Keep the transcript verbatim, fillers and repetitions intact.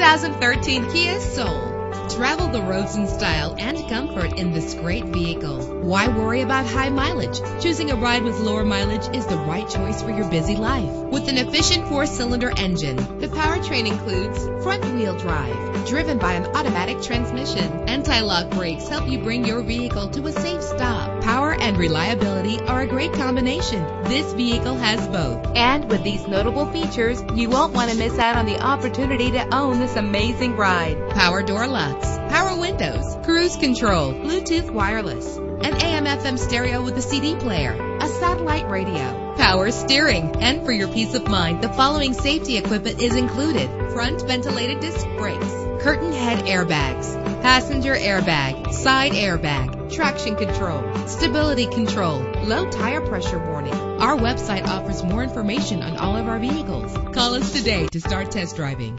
two thousand thirteen Kia Soul. Travel the roads in style and comfort in this great vehicle. Why worry about high mileage? Choosing a ride with lower mileage is the right choice for your busy life. With an efficient four-cylinder engine, the powertrain includes front-wheel drive, driven by an automatic transmission. Anti-lock brakes help you bring your vehicle to a safe stop. Power and reliability are a great combination. This vehicle has both. And with these notable features, you won't want to miss out on the opportunity to own this amazing ride. Power door locks, power windows, cruise control, Bluetooth wireless, an A M F M stereo with a C D player, a satellite radio, power steering, and for your peace of mind, the following safety equipment is included: front ventilated disc brakes, curtain head airbags, passenger airbag, side airbag, traction control, stability control, low tire pressure warning. Our website offers more information on all of our vehicles. Call us today to start test driving.